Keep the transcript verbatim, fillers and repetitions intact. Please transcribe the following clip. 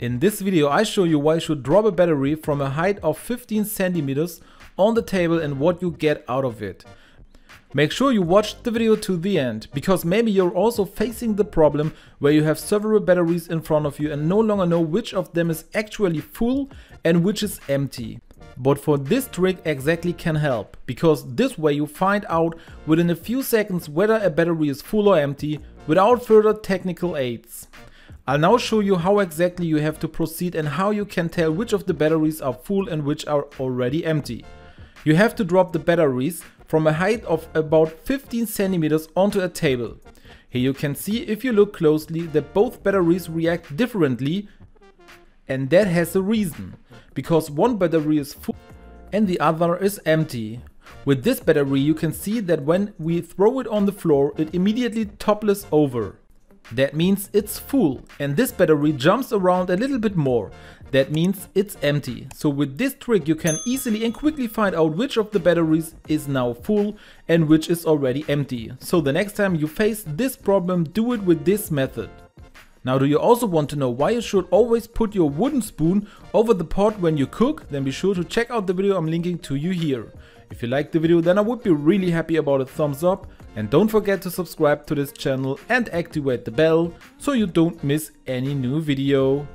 In this video I show you why you should drop a battery from a height of fifteen centimeters on the table and what you get out of it. Make sure you watch the video to the end, because maybe you're also facing the problem where you have several batteries in front of you and no longer know which of them is actually full and which is empty. But for this trick exactly can help, because this way you find out within a few seconds whether a battery is full or empty without further technical aids. I'll now show you how exactly you have to proceed and how you can tell which of the batteries are full and which are already empty. You have to drop the batteries from a height of about fifteen centimeters onto a table. Here you can see, if you look closely, that both batteries react differently, and that has a reason, because one battery is full and the other is empty. With this battery you can see that when we throw it on the floor it immediately topples over. That means it's full, and this battery jumps around a little bit more. That means it's empty. So with this trick you can easily and quickly find out which of the batteries is now full and which is already empty. So the next time you face this problem, do it with this method. Now, do you also want to know why you should always put your wooden spoon over the pot when you cook? Then be sure to check out the video I'm linking to you here. If you liked the video, then I would be really happy about a thumbs up, and don't forget to subscribe to this channel and activate the bell so you don't miss any new video.